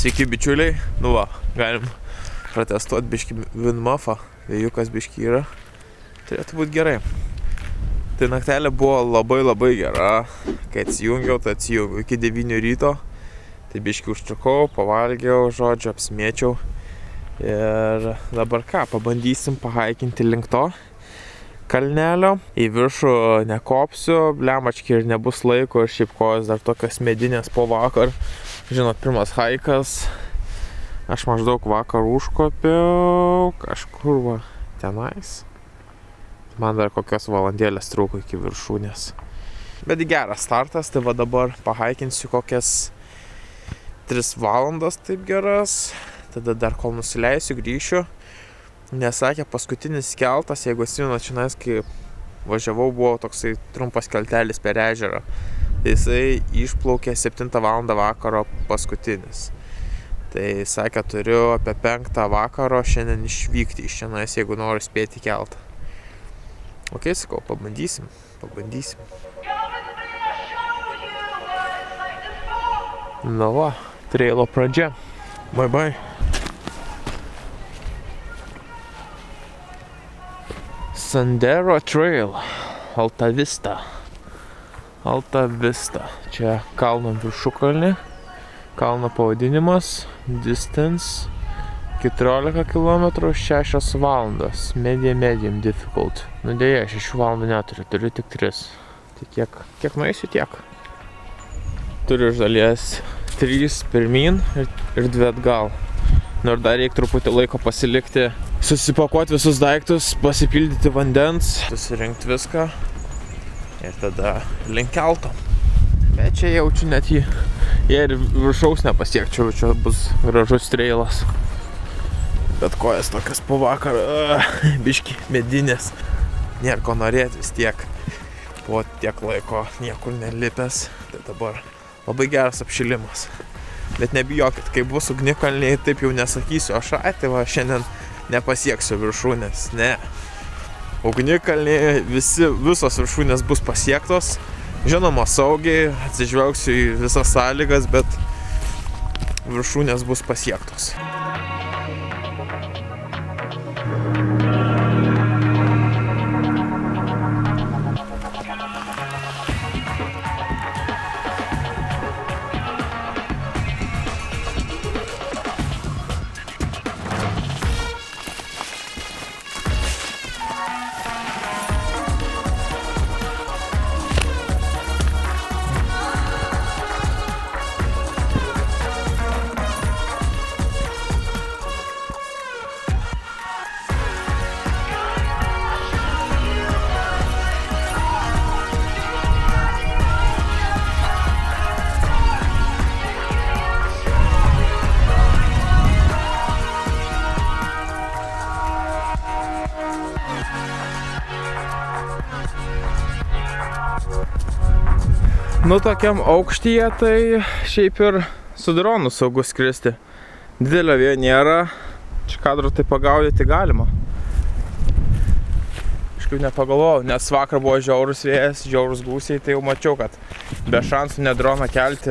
Sveiki bičiuliai, nu va, galim pratestuoti biškį windmuffą, vėjukas biškį yra, turėtų būti gerai. Tai naktelė buvo labai gera, kai atsijungiau, tai atsijungiau iki 9 ryto, tai biškį užtrukau, pavalgiau, žodžiu, apsimėčiau ir dabar ką, pabandysim pahaikinti link to kalnelio, į viršų nekopsiu, blemački ir nebus laiko ir šiaip kojos dar tokios medinės po vakar. Žinot, pirmas haikas, aš maždaug vakar užkopiau kažkur va tenais. Man dar kokios valandėlės trūko iki viršūnės. Bet geras startas, tai va dabar pahaikinsiu kokias 3 valandas taip geras, tada dar kol nusileisiu grįšiu. Nesakė, paskutinis keltas, jeigu atsimenu, čionais, kai važiavau, buvo toksai trumpas keltelis per ežerą. Jisai išplaukė 7 val. Vakaro paskutinis. Tai sakė, turiu apie 5 vakaro šiandien išvykti iš čionais, jeigu noriu spėti keltą. Ok, sakau, pabandysim. Na va, treilo pradžia. Bye. Sendero Trail, Alta Vista, čia kalno viršukalnį, kalno pavadinimas, distance 14 km 6 valandas, medium difficult, nu dėja 6 valandų neturiu, turiu tik 3, tai kiek nueisiu tiek. Turiu iš dalies 3 pirmin ir 2 atgal. Nu ir dar reikia truputį laiko pasilikti, susipakuoti visus daiktus, pasipildyti vandens, susirinkti viską ir tada link kelto. Bet čia jaučiu net jį, jei ir viršaus nepasiekčiau, čia bus gražus treilas. Bet kojas tokias po vakarą, biški medinės, nėra ko norėti vis tiek, po tiek laiko niekur nelipęs, tai dabar labai geras apšilimas. Bet nebijokit, kai bus ugnikalniai, taip jau nesakysiu, aš tai va, šiandien nepasieksiu viršūnės, ne. Ugnikalniai, visos viršūnės bus pasiektos, žinoma saugiai, atsižvelgsiu į visas sąlygas, bet viršūnės bus pasiektos. Nu, tokiam aukštyje tai šiaip ir su dronu saugu skristi. Didelio vėjo nėra, čia kadro tai pagaudyti galima. Aš kaip nepagalvojau, nes vakar buvo žiaurus vėjas, žiaurus gūsiai, tai jau mačiau, kad be šansų ne droną kelti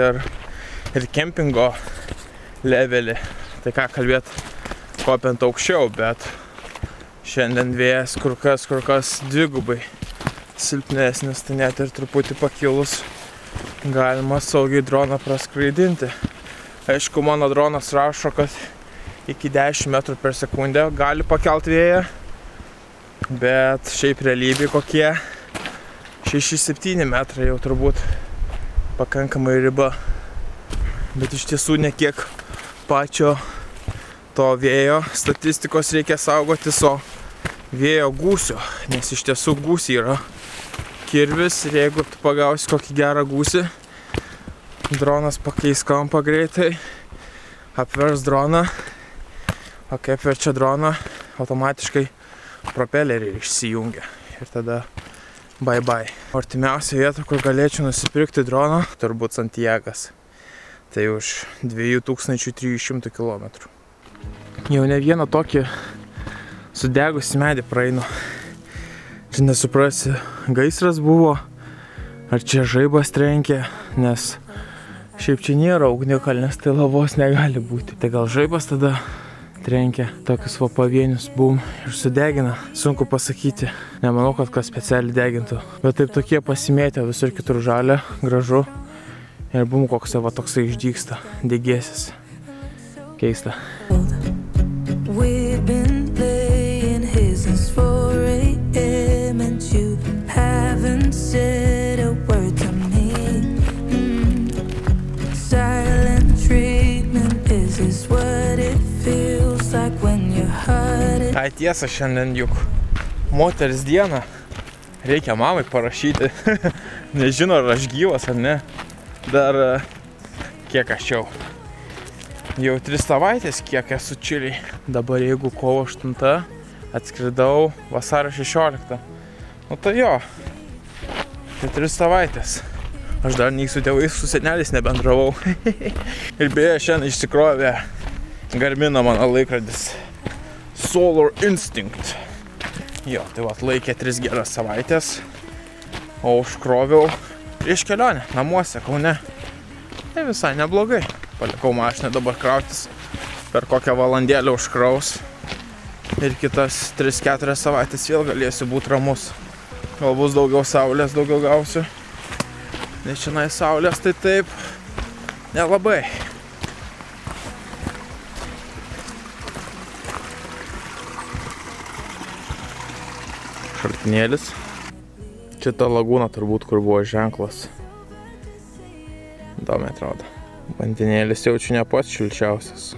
ir kempingo levelį. Tai ką kalbėt, kopiant aukščiau, bet šiandien vėjas kur kas dvigubai silpnesnis, tai net ir truputį pakilus. Galima saugiai droną praskraidinti. Aišku, mano dronas rašo, kad iki 10 metrų per sekundę gali pakelti vėją, bet šiaip realybėj kokie 6-7 metrai jau turbūt pakankamai riba. Bet iš tiesų ne kiek pačio to vėjo statistikos reikia saugotis, o vėjo gūsio, nes iš tiesų gūsiai yra kirvis ir jeigu tu pagausi kokį gerą gūsį, dronas pakeis kampą greitai, apvers droną, o kai apverčia droną, automatiškai propeleriai išsijungia ir tada bye. Artimiausia vieta, kur galėčiau nusipirkti droną, turbūt Santiagas, tai už 2300 km. Jau ne vieną tokį sudegusį medį praeinu. Čia nesuprasi, gaisras buvo, ar čia žaibas trenkė, nes Šiaip čia nėra ugnikalnės, tai lavos negali būti. Tai gal žaibas tada trenkia tokius va pavienius, bum, ir sudegina. Sunku pasakyti, nemanau, kad kas specialiai degintų. Bet taip tokie pasimėtė visur kitur žalia, gražu. Ir bum, koks va toksai išdygsta, degėsis. Keista. Ai tiesa, šiandien juk moters dieną, reikia mamai parašyti, nežino ar aš gyvas ar ne, dar kiek aš jau 3 savaitės kiek esu Čilėj. Dabar jeigu kovo 8 atskridau vasario 16, nu tai jo, tai 3 savaitės. Aš dar nei su tėvais, su seneliais nebendravau. Ir beje, šiandien išsikrovė Garmino mano laikrodis Solar Instinct. Jo, tai va, laikė 3 geras savaitės, o užkroviau prieš kelionę, namuose, Kaune. Tai visai neblogai. Palikau mašiną dabar krautis, per kokią valandėlę užkraus. Ir kitas 3-4 savaitės vėl galėsiu būti ramus. Gal bus daugiau saulės, daugiau gausiu. Nes šiandien saulės, tai taip, nelabai. Šartinėlis. Čia ta lagūna turbūt, kur buvo ženklas. Įdomiai atrodo. Vandenėlis jaučiu ne pats šilčiausias.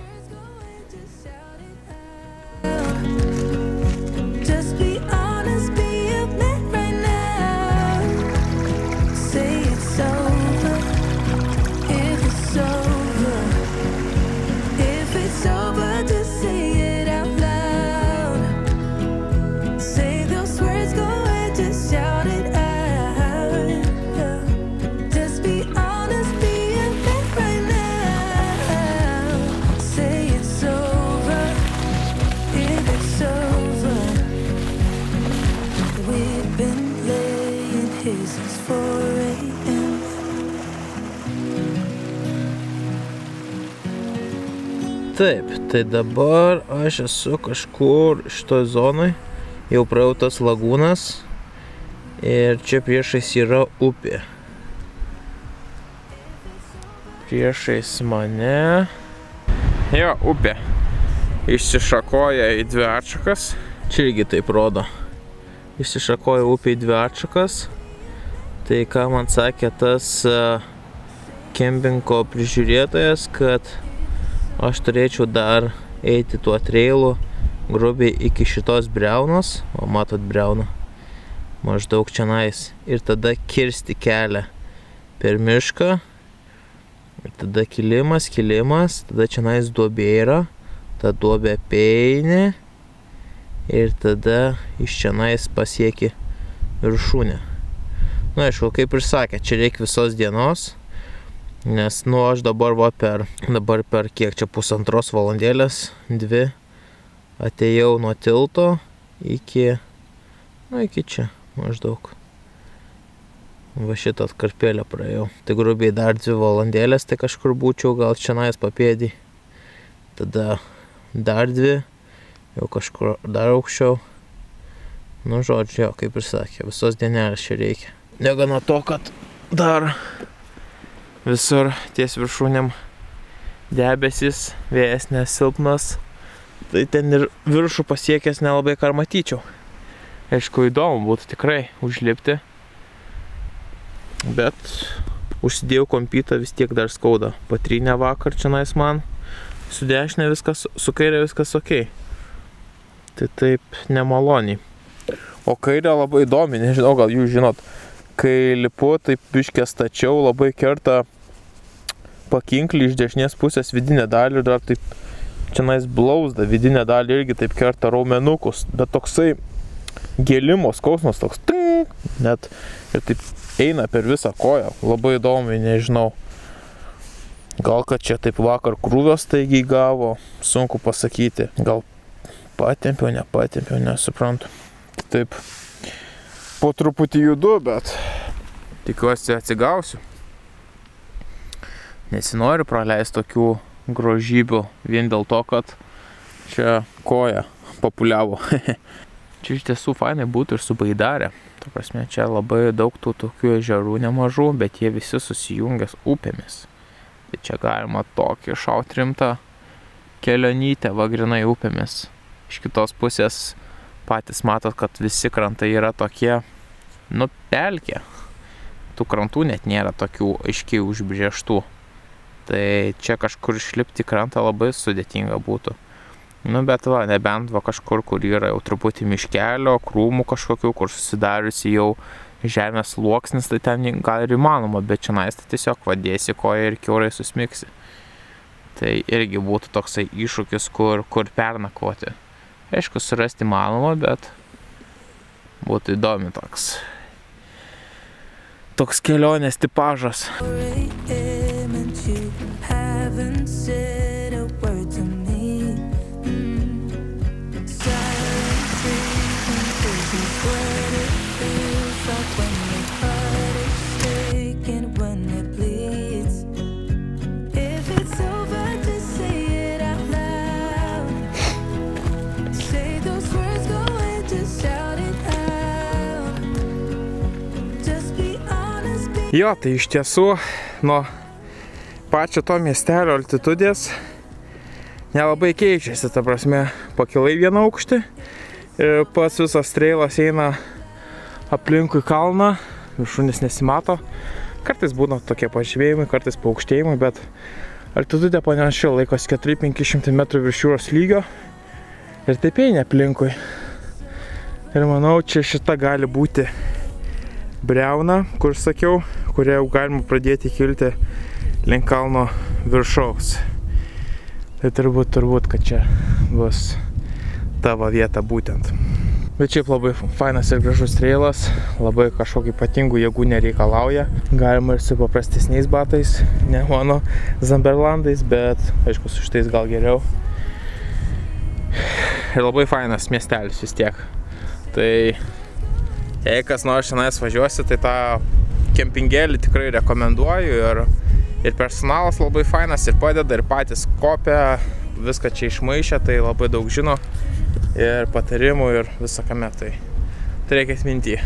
Taip, tai dabar aš esu kažkur šitoj zonai, jau praėjau tas lagūnas ir čia priešais yra upė. Priešais mane. Jo, upė. Išsišakoja į 2 atšakas. Čia irgi taip rodo. Išsišakoja upė į 2 atšakas. Tai ką man sakė tas kempingo prižiūrėtojas, kad aš turėčiau dar eiti tuo treilu grubiai iki šitos briaunos, o matot briauną, maždaug čionais, ir tada kirsti kelią per mišką, ir tada kilimas, kilimas, tada čionais duobė yra, ta duobė peini, ir tada iš čionais pasieki viršūnę. Nu aišku, kaip ir sakė, čia reikia visos dienos. Nes, nu, aš dabar va per kiek čia 1,5 valandėlės, 2, atėjau nuo tilto iki, nu, iki čia, maždaug. Va šitą atkarpėlę praėjau. Tai grubiai dar 2 valandėlės, tai kažkur būčiau, gal šiandien papėdį. Tada dar 2, jau kažkur dar aukščiau. Nu, žodžiu, jo, kaip ir sakė, visos dienelės čia reikia. Negana to, kad dar visur ties viršūnėm debesis, vėjas nesilpnas. Tai ten ir viršų pasiekęs nelabai ką matyčiau. Aišku, įdomu būtų tikrai užlipti. Bet užsidėjau kompytą, vis tiek dar skauda. Patrynę vakar čionais man. Su dešinė viskas, su kairė viskas ok. Tai taip nemaloniai. O kairė labai įdomi, nežinau, gal jūs žinot. Kai lipu, taip biškė stačiau, labai kerta pakinklį iš dešinės pusės vidinę dalį ir dar taip čionais blauzda vidinę dalį irgi taip kerta raumenukus, bet toksai gėlimos skausmas toks tink, net ir taip eina per visą koją, labai įdomiai, nežinau. Gal kad čia taip vakar krūvios staigiai gavo, sunku pasakyti, gal patempiau, nepatempiau, nesuprantu. Taip. Po truputį judu, bet tikiuosi atsigausiu. nesinori praleisti tokių grožybių vien dėl to, kad čia koja populiavo. Čia iš tiesų fainai būtų ir subaidarę. Ta prasme, čia labai daug tų tokių ežerų nemažų, bet jie visi susijungęs upėmis. Tai čia galima tokį šaut rimtą kelionytę, va grinai upėmis. Iš kitos pusės patys matot, kad visi krantai yra tokie, nu, pelkė. Tų krantų net nėra tokių aiškiai užbrėžtų. Tai čia kažkur išlipti krantą labai sudėtinga būtų. Nu, bet va, nebent va kažkur, kur yra jau truputį miškelio, krūmų kažkokių, kur susidariusi jau žemės sluoksnis, tai ten gal ir įmanoma, bet čionais tai tiesiog vadėsi koją ir kiaurai susmiksi. Tai irgi būtų toksai iššūkis, kur pernakvoti. Aišku, surasti įmanoma, bet būtų įdomi toks kelionės tipažas. Jo, tai iš tiesų nuo pačio to miestelio altitudės nelabai keičiasi, ta prasme, pakilai vieną aukštį, pats visas treilas eina aplinkui kalną, viršūnės nesimato, kartais būna tokie pažvėjimai, kartais paaukštėjimai, bet altitudė panašiai laikosi 400–500 metrų virš jūros lygio ir taip eina aplinkui. Ir manau, čia šita gali būti briauna, kur sakiau, kurie jau galima pradėti kilti link kalno viršaus. Tai turbūt, kad čia bus tavo vieta būtent. Bet šiaip labai fainas ir gražus treilas, labai kažkokį ypatingų jėgų nereikalauja. Galima ir su paprastesniais batais, ne mano Zamberlandais, bet aišku, su šitais gal geriau. Ir labai fainas miestelis vis tiek. Tai jei kas nors šiandien važiuosi, tai tą kempingėlį tikrai rekomenduoju ir personalas labai fainas ir padeda, ir patys kopia, viską čia išmaišia, tai labai daug žino ir patarimų ir visą kame, tai turėkit minty.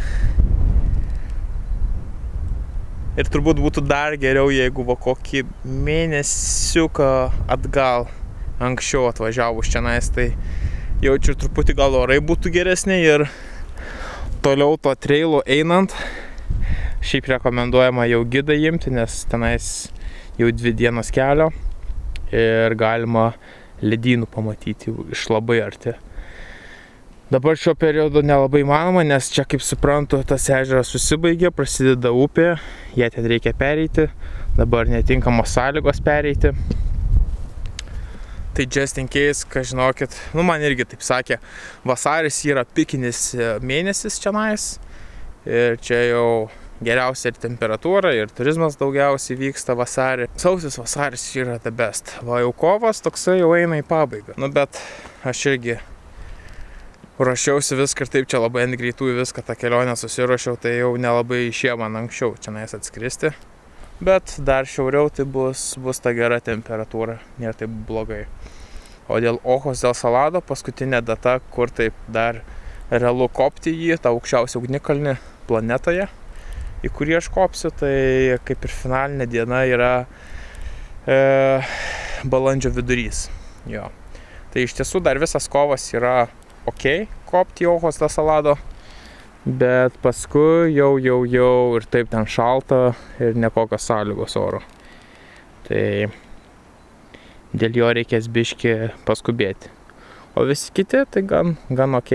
Ir turbūt būtų dar geriau, jeigu va kokį mėnesiuką atgal anksčiau atvažiavus šiandien, tai jaučiu truputį gal orai būtų geresni ir toliau to treilų einant, šiaip rekomenduojama jau gidą imti, nes tenais jau 2 dienos kelio ir galima ledynų pamatyti iš labai arti. Dabar šio periodo nelabai manoma, nes čia, kaip suprantu, tas ežeras susibaigė, prasideda upė, ją ten reikia pereiti, dabar netinkamos sąlygos pereiti. Tai just in case, ką žinokit, nu man irgi taip sakė, vasaris yra pikinis mėnesis čionais ir čia jau geriausia ir temperatūra, ir turizmas daugiausiai vyksta vasarį. Sausis vasaris yra the best, va jau kovas toksai jau eina į pabaigą. Nu bet aš irgi ruošiausi viską ir taip čia labai ant greitųjų viską tą kelionę susiruošiau, tai jau nelabai išėjo man anksčiau čionais atskristi. Bet dar šiauriau tai bus ta gera temperatūra, nėra taip blogai. O dėl Ochos del Salado paskutinė data, kur taip dar realu kopti jį, tą aukščiausią ugnikalnį planetoje, į kurį aš kopsiu, tai kaip ir finalinė diena yra balandžio vidurys. Jo. Tai iš tiesų dar visas kovas yra ok kopti į Ochos del Salado. Bet paskui jau ir taip ten šalta ir nekokios sąlygos oro. Tai dėl jo reikės biški paskubėti. O visi kiti tai gan ok.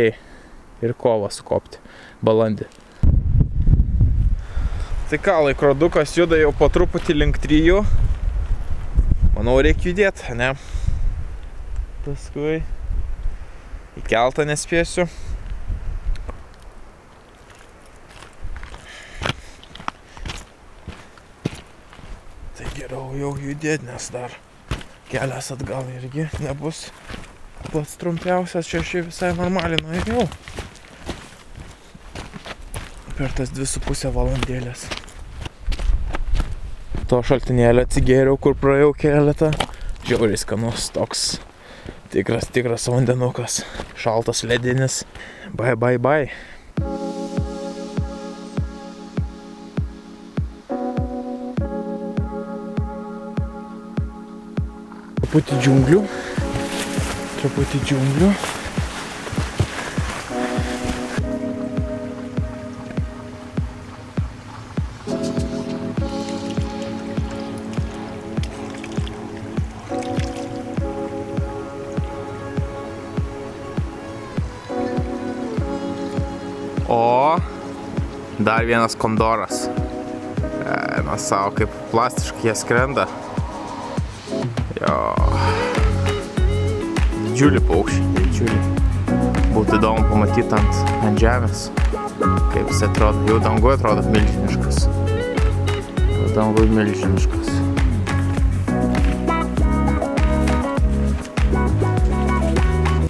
Ir kovą sukopti balandį. Tai ką, laikrodukas juda jau po truputį link 3. Manau, reikia judėti, ne? Paskui į keltą nespėsiu. Jau judėti, nes dar kelias atgal irgi nebus pats trumpiausias, čia šiaip visai normaliai nuėjau per tas 2,5 valandėlės. to šaltinėlio atsigėriau, kur praėjau keletą. Žiauriai skanus toks tikras vandenukas. Šaltas ledinis. Bye, bye, bye. Truputį džiunglių. O dar vienas kondoras. Na savo, kaip plastiškai jie skrenda. Jo. Didžiulį paukštį, didžiulį. Būtų įdomu pamatyti ant žemės, kaip jis atrodo. Jau dangui atrodo milžiniškas.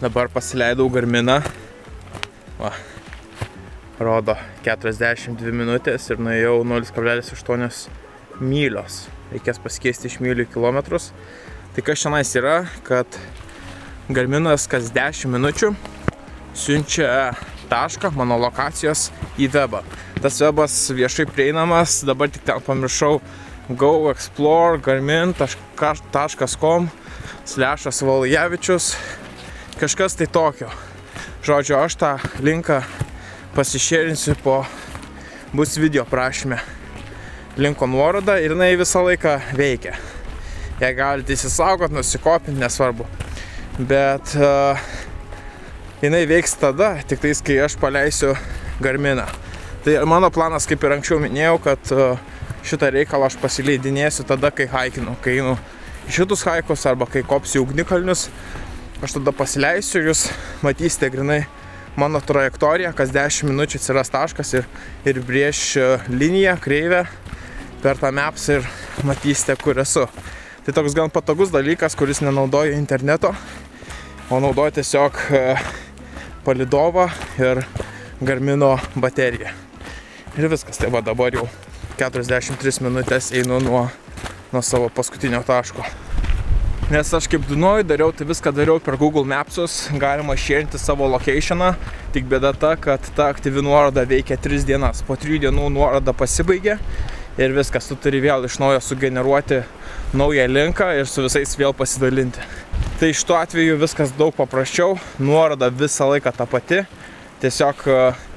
Dabar pasileidau Garminą. Va. Rodo 42 minutės ir nuėjau 0,8 mylios. Reikės pasikeisti iš mylių į kilometrus. Tai kas šiandien yra, kad Garminas kas 10 minučių siunčia tašką mano lokacijos į webą. Tas webas viešai prieinamas, dabar tik ten pamiršau go.explore.garmin.com/Valujavičius. Kažkas tai tokio. Žodžiu, aš tą linką pasišėrinsiu bus video prašymę linko nuorodą ir jinai visą laiką veikia. Jei galite įsisaugot, nusikopinti, nesvarbu. Bet jinai veiks tada, tik tais, kai aš paleisiu Garminą. Tai mano planas, kaip ir anksčiau minėjau, kad šitą reikalą aš pasileidinėsiu tada, kai haikinu. Kai einu šitus haikus arba kai kopsiu ugnikalnius, aš tada pasileisiu ir jūs matysite grinai mano trajektorija, kas 10 minučių atsiras taškas ir brėž liniją, kreivę per tą maps ir matysite, kur esu. Tai toks gan patogus dalykas, kuris nenaudoja interneto, o naudoja tiesiog palydovą ir Garmino bateriją. Ir viskas. Tai va, dabar jau 43 minutės einu nuo savo paskutinio taško. Nes aš kaip Dunojų dariau, tai viską dariau per Google Maps'us, galima šėrinti savo location'ą, tik bėda ta, kad ta aktyvi nuoroda veikia 3 dienas. Po 3 dienų nuoroda pasibaigia ir viskas, tu turi vėl iš naujo sugeneruoti naują linką ir su visais vėl pasidalinti. Tai iš to atveju viskas daug paprasčiau, nuoroda visą laiką ta pati, tiesiog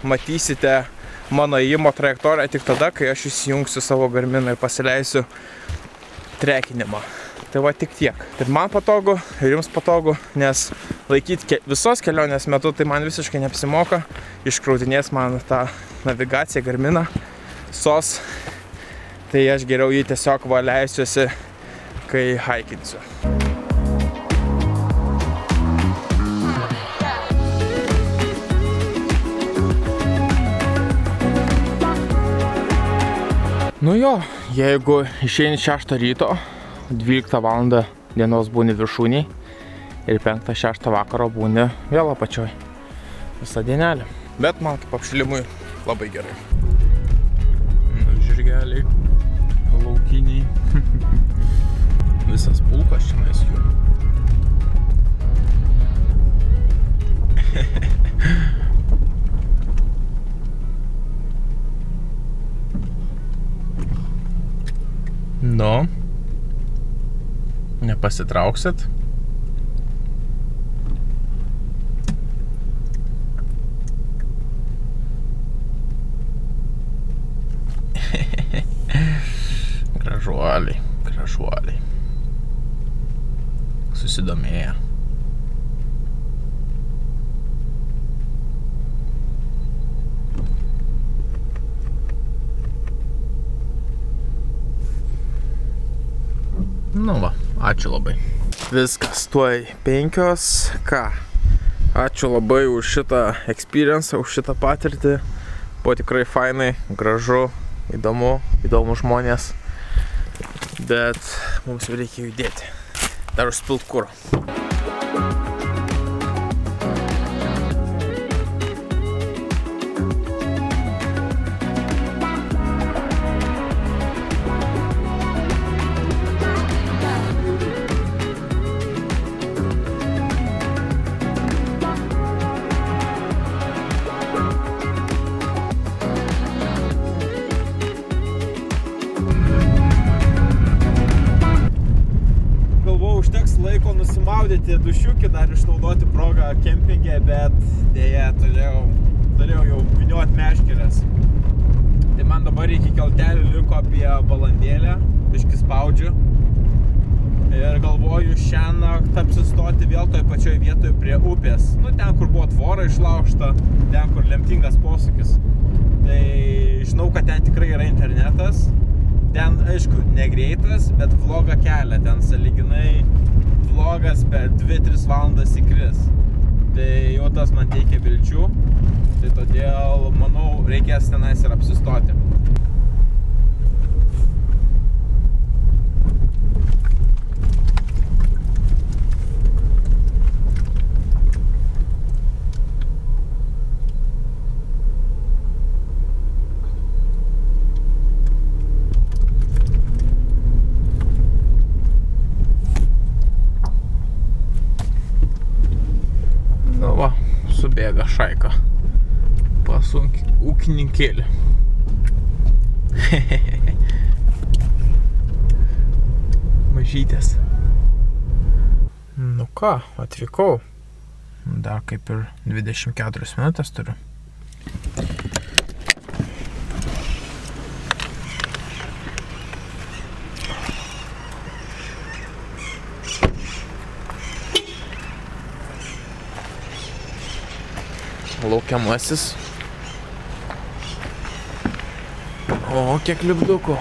matysite mano įjimo trajektoriją tik tada, kai aš įsijungsiu savo Garminą ir pasileisiu trekinimą. Tai va tik tiek. Ir man patogu, ir jums patogu, nes laikyti visos kelionės metu, tai man visiškai neapsimoka. Iškraudinės man tą navigaciją Garminą, SOS. Tai aš geriau jį tiesiog leisiuosi, kai haikinsiu. Nu jo, jeigu išeini 6 ryto, 12 valandą dienos būni viršūniai ir 5-6 vakaro būni vėl apačioj. Visą dienelį. Bet man kaip apšilimui labai gerai. Žirgeliai, laukiniai. Visas pulkas šiandien jų. Nu. Nepasitrauksit. Gražuoliai, gražuoliai. Susidomėję. Nu va. Ačiū labai. Viskas, tuoj 5. Ką? Ačiū labai už šitą experience, už šitą patirtį. Buvo tikrai fainai, gražu, įdomu žmonės. Bet mums jau reikia judėti. Dar užsipilt kuro. susigaudyti dušiukį, dar išnaudoti progą kempingę, bet dėja toliau jau viniuot meškėlės. Tai man dabar iki keltelių liko apie valandėlę, biškį spaudžiu. Ir galvoju šiąnakt apsistoti vėl toj pačioj vietoj prie upės. Nu, ten, kur buvo tvora išlaužta, ten, kur lemtingas posūkis. Tai žinau, kad ten tikrai yra internetas. Ten, aišku, negreitas, bet vlogą kelia. Ten saliginai vlogas per 2-3 valandas įkris. Tai jau tas man teikia vilčių. Tai todėl, manau, reikės tenais ir apsistoti. Bėga šaika pas ūkininkėlį. Mažytės. Nu ką, atvykau. Dar kaip ir 24 minutės turiu. Laukiamasis. O, kiek lipdukų.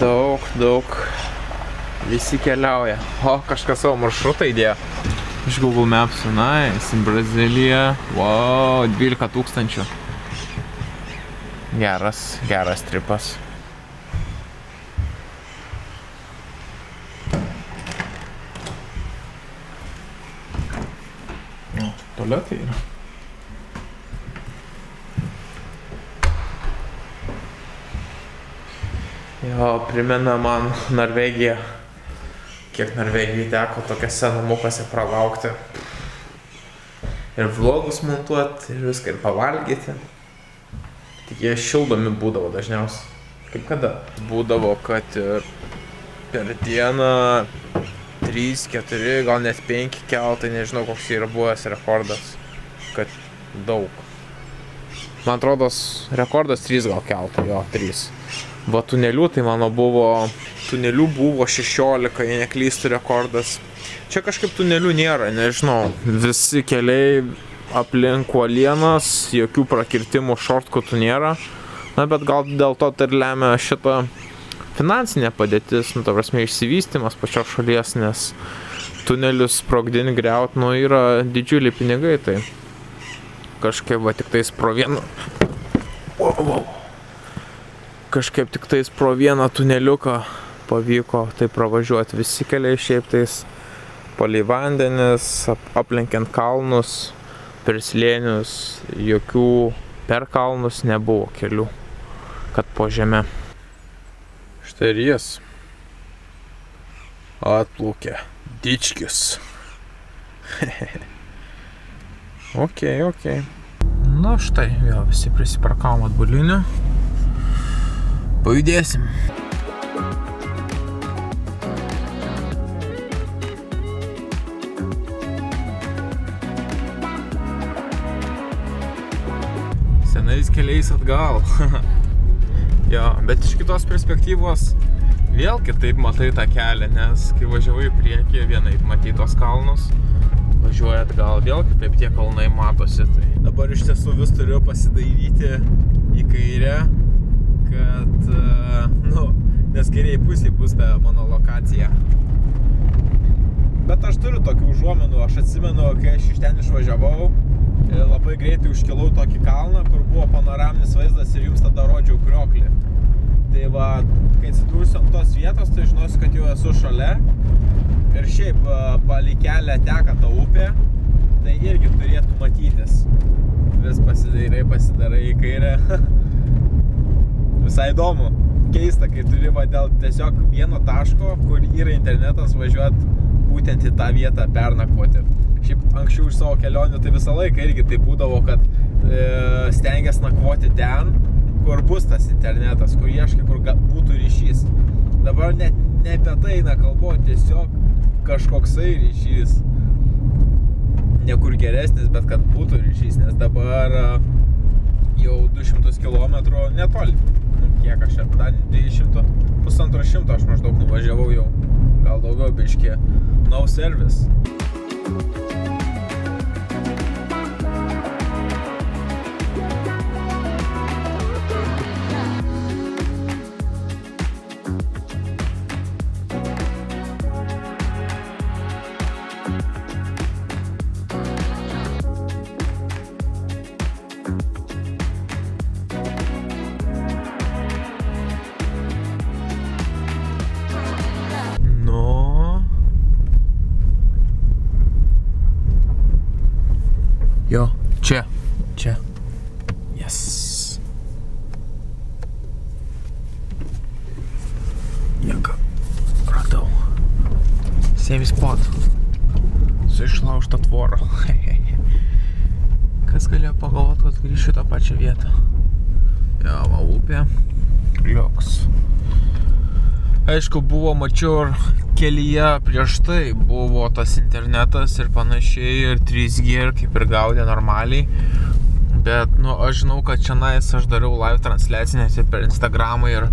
Daug. Visi keliauja. O, kažkas savo maršrutą įdėjo. Iš Google Maps, na, esi Brazilija. Wow, 12 000. Geras tripas. Tualetai yra. Jo, primena man Norvegiją. Kiek Norvegijai teko tokiose namukose pralaukti. Ir vlogus montuoti, ir viską, ir pavalgyti. Tik jie šildomi būdavo dažniausiai. Kaip kada? Būdavo, kad per dieną 3, 4, gal net 5 keltai, nežinau, koks yra buvęs rekordas, kad daug. Man atrodo, rekordas 3 gal keltai, jo, 3. Va, tunelių, tai mano buvo, tunelių buvo 16, jei neklystų rekordas. Čia kažkaip tunelių nėra, nežinau, visi keliai aplink uolienas, jokių prakirtimų, šortkutų nėra. Na, bet gal dėl to tai lemia šitą finansinė padėtis, nu, ta prasme, išsivystymas pačios šalies, nes tunelius sprogdin griaut, nu, yra didžiuliai pinigai, tai kažkaip, va, tik tais pro vieną tuneliuką pavyko tai pravažiuoti. Visi keliai šiaip tais palei vandenis, aplenkiant kalnus, per slėnius, jokių per kalnus nebuvo kelių, kad po žemę. Štai ir jis atplaukė. Dičkius. Ok. Na štai, vėl visi prisiparkavom atbulinių. Pajudėsim. Senais keliais atgal. Jo, bet iš kitos perspektyvos vėl kitaip matai tą kelią, nes kai važiavai į priekį, vienaip matai tos kalnus, važiuoji atgal, vėl kitaip tie kalnai matosi. Tai dabar iš tiesų vis turiu pasidairyti į kairę, kad, nu, nes kairiai pusėj bus ta mano lokacija. Bet aš turiu tokių užuomenų, aš atsimenu, kai aš iš ten išvažiavau, labai greitai užkilau tokį kalną, kur buvo panoraminis vaizdas ir jums tada rodžiau krioklį. Tai va, kai atsidūrsiu ant tos vietos, tai žinosiu, kad jau esu šalia. Ir šiaip palei kelią teka ta upė, tai irgi turėtų matytis. Vis pasidairai į kairę. Visai įdomu, keista, kai turi va dėl tiesiog vieno taško, kur yra internetas, važiuot būtent į tą vietą pernakvoti. Šiaip anksčiau iš savo kelionių tai visą laiką irgi tai būdavo, kad stengiasi nakvoti ten, kur bus tas internetas, kur ieškai, kur būtų ryšys. Dabar ne apie tai eina kalba, tiesiog kažkoksai ryšys. Niekur geresnis, bet kad būtų ryšys, nes dabar jau 200 km netoli. Kiek aš apie dar 200, 1,5 šimto aš maždaug nuvažiavau jau. Gal daugiau biškė. No service. Jo, čia. Yes. Jaka, radau. Save spot. Su išlaužta tvoro. Kas galėjo pagalvot, kad grįšiu tą pačią vietą. Jo, va, upė. Joks. Aišku, buvo, mačiau ir kelyje prieš tai buvo tas internetas ir panašiai, ir 3G, ir kaip ir gaudė normaliai, bet, nu, aš žinau, kad šiandien aš dariau live transliacinės ir per Instagramą ir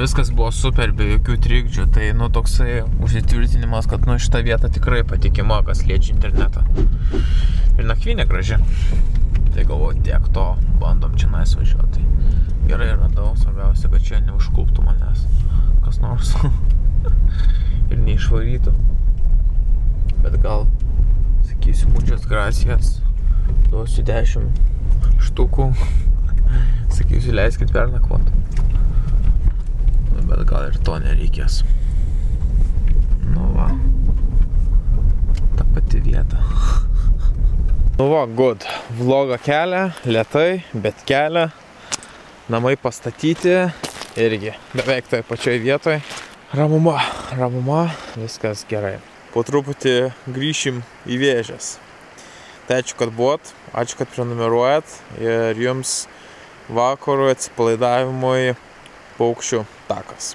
viskas buvo super, be jokių trikdžių, tai, nu, toksai užsitvirtinimas, kad, nu, šita vieta tikrai patikima, kas liečia internetą. Ir nakvynė graži. Tai galvoju, tiek to, bandom šiandien važiuoti. Gerai radau, svarbiausia, kad čia neužkūptų manęs kas nors. Ir neišvarytų. Bet gal, sakysiu, muchas gracias. Duosiu 10 štukų. Sakysiu, leiskit pernakvot. Bet gal ir to nereikės. Nu va. Ta pati vieta. Nu va, good. Vlogą kelia, lėtai, bet kelia. Namai pastatyti. Irgi beveik toje pačioje vietoje. Ramuma, viskas gerai. Po truputį grįšim į Vėžes. Tai ačiū, kad buvot, ačiū, kad prenumeruojat ir jums vakarų atsipalaidavimui paukščių takas.